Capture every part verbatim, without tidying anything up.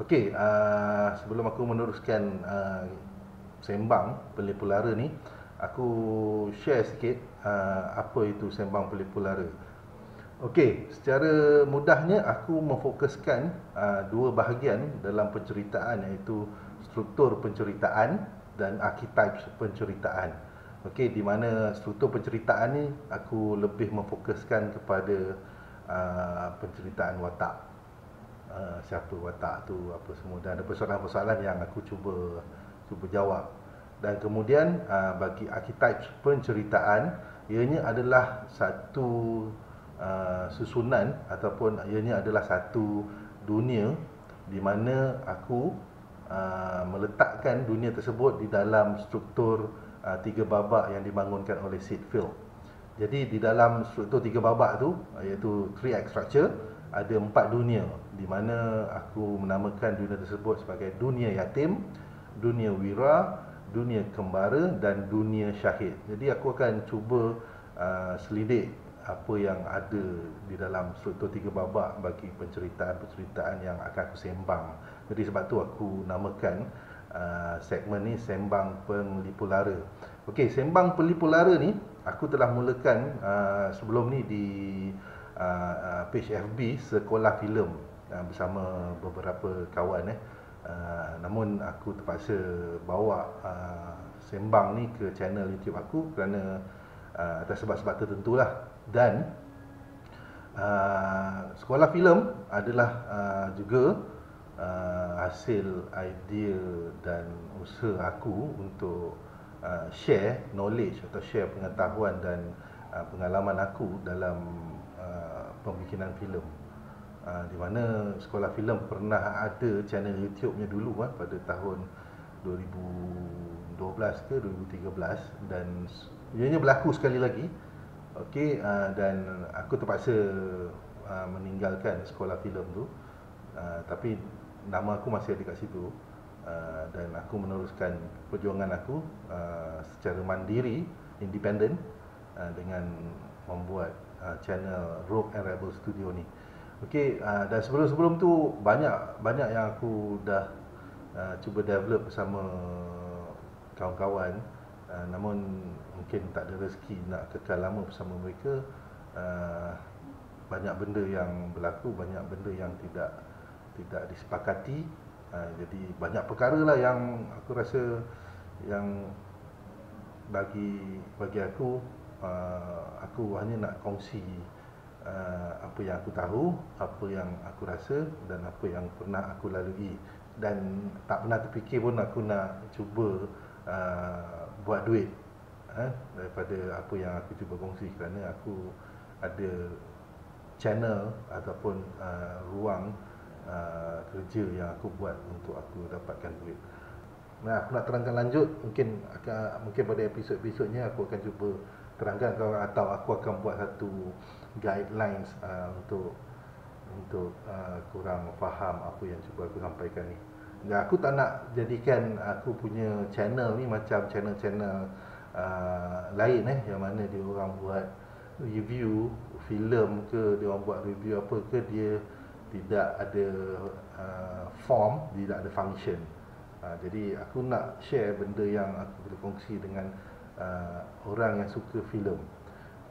Okey, uh, sebelum aku meneruskan uh, Sembang Penglipurlara ni, aku share sikit uh, apa itu Sembang Penglipurlara. Okey, secara mudahnya aku memfokuskan uh, dua bahagian dalam penceritaan, iaitu struktur penceritaan dan archetypes penceritaan. Okey, di mana struktur penceritaan ni aku lebih memfokuskan kepada uh, penceritaan watak. Uh, siapa watak tu, apa semua, dan ada persoalan-persoalan yang aku cuba cuba jawab. Dan kemudian uh, bagi archetypes penceritaan, ianya adalah satu uh, susunan ataupun ianya adalah satu dunia di mana aku uh, meletakkan dunia tersebut di dalam struktur uh, tiga babak yang dibangunkan oleh Syd Field. Jadi di dalam struktur tiga babak tu, iaitu three act structure, ada empat dunia di mana aku menamakan dunia tersebut sebagai dunia yatim, dunia wira, dunia kembara dan dunia syahid. Jadi aku akan cuba uh, selidik apa yang ada di dalam struktur tiga babak bagi penceritaan-penceritaan yang akan aku sembang. Jadi sebab tu aku namakan uh, segmen ni Sembang Penglipurlara. Okey, Sembang Penglipurlara ni aku telah mulakan uh, sebelum ni di Uh, page F B Sekolah Filem uh, bersama beberapa kawan eh. Uh, namun aku terpaksa bawa uh, sembang ni ke channel YouTube aku kerana uh, ada sebab-sebab tertentulah. Dan uh, Sekolah Filem adalah uh, juga uh, hasil idea dan usaha aku untuk uh, share knowledge atau share pengetahuan dan uh, pengalaman aku dalam pembikinan filem. Uh, di mana Sekolah Filem pernah ada channel YouTube-nya dulu kan, pada tahun dua ribu dua belas ke dua ribu tiga belas, dan ianya berlaku sekali lagi. Okey, uh, dan aku terpaksa uh, meninggalkan Sekolah Filem tu. Uh, tapi nama aku masih ada kat situ. Uh, dan aku meneruskan perjuangan aku uh, secara mandiri, independen, uh, dengan membuat Uh, channel Rogue and Rebel Studio ni. Okey, uh, dan sebelum-sebelum tu banyak banyak yang aku dah uh, cuba develop bersama kawan-kawan, uh, namun mungkin tak ada rezeki nak kekal lama bersama mereka. Uh, banyak benda yang berlaku, banyak benda yang tidak tidak disepakati. Uh, jadi banyak perkara lah yang aku rasa yang bagi bagi aku Uh, aku hanya nak kongsi uh, apa yang aku tahu, apa yang aku rasa dan apa yang pernah aku lalui. Dan tak pernah terfikir pun aku nak cuba uh, buat duit eh, daripada apa yang aku cuba kongsi, kerana aku ada channel ataupun uh, ruang uh, kerja yang aku buat untuk aku dapatkan duit. Nah, aku nak terangkan lanjut, mungkin akan, mungkin pada episod-episodnya aku akan cuba terangkan, atau aku akan buat satu guidelines uh, untuk untuk uh, korang faham apa yang cuba aku sampaikan ni. Dan aku tak nak jadikan aku punya channel ni macam channel-channel uh, lain eh, yang mana dia orang buat review filem ke, dia orang buat review apa ke, dia tidak ada uh, form, tidak ada function. Ha, jadi aku nak share benda yang aku boleh kongsi dengan uh, orang yang suka filem.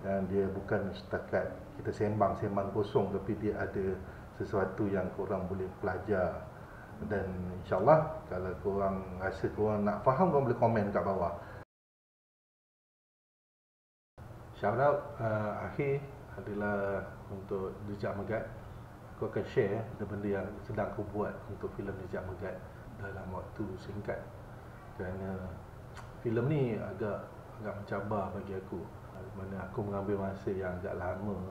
Dan dia bukan setakat kita sembang-sembang kosong, tapi dia ada sesuatu yang korang boleh pelajar. Dan insyaAllah kalau korang rasa korang nak faham, korang boleh komen kat bawah. Shout out uh, akhir adalah untuk Jejak Megat. Aku akan share benda-benda yang sedang aku buat untuk filem Jejak Megat dalam waktu singkat, kerana filem ni agak agak mencabar bagi aku, mana aku mengambil masa yang agak lama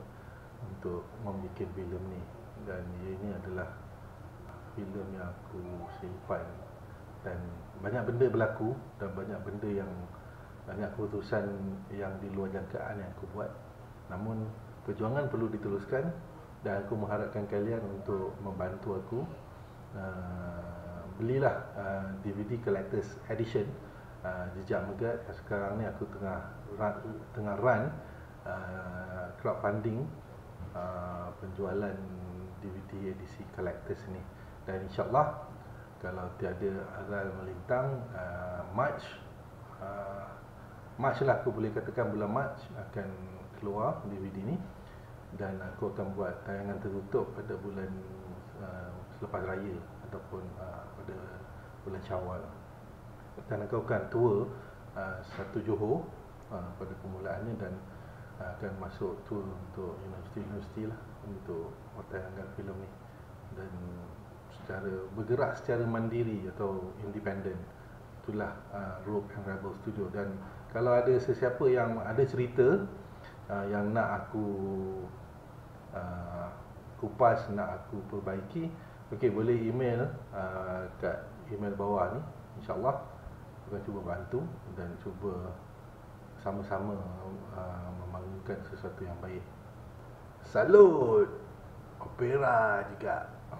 untuk membuat filem ni, dan ianya adalah filem yang aku simpan dan banyak benda berlaku dan banyak benda yang banyak keputusan yang di luar jangkaan yang aku buat. Namun perjuangan perlu diteruskan dan aku mengharapkan kalian untuk membantu aku. uh, Belilah uh, D V D Collector's Edition uh, Jejak Megat. Sekarang ni aku tengah run, tengah run uh, crowdfunding uh, penjualan D V D edisi collectors ni. Dan insyaAllah kalau tiada azal melintang, uh, March uh, March lah aku boleh katakan, bulan March akan keluar D V D ni. Dan aku akan buat tayangan tertutup pada bulan uh, selepas raya ataupun uh, pada bulan Syawal. Dan aku akan tour uh, satu Johor uh, pada permulaannya, dan uh, akan masuk tour untuk universiti-universiti lah untuk tayangan filem ni, dan secara bergerak secara mandiri atau independen. Itulah uh, Rogue and Rebel Studio. Dan kalau ada sesiapa yang ada cerita uh, yang nak aku uh, kupas, nak aku perbaiki, okey, boleh email uh, kat email bawah ni. InsyaAllah akan cuba bantu dan cuba sama-sama uh, membangunkan sesuatu yang baik. Salut Opera juga.